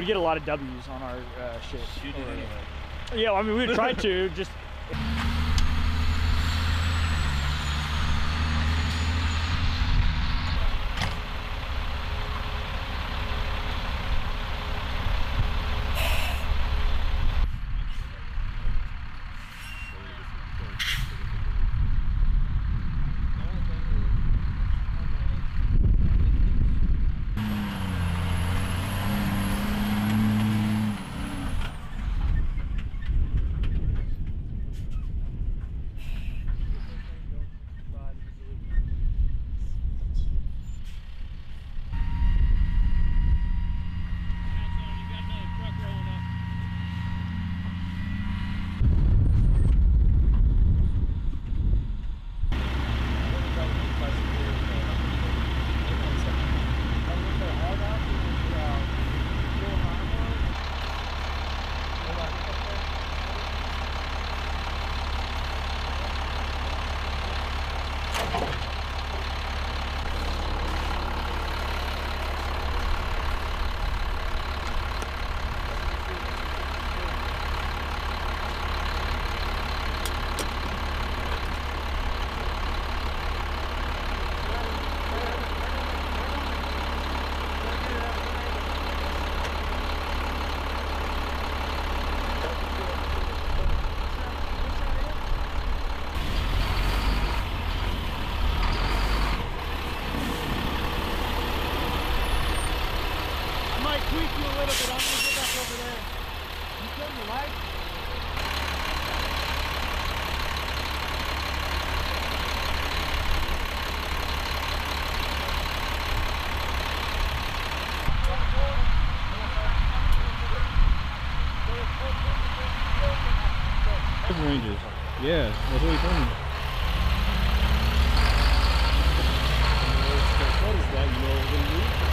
We'd get a lot of W's on our shit. Shoot it anyway. Yeah, I mean, we would try to, just... Ranges. Yeah, that's what he told me. What is that? You know,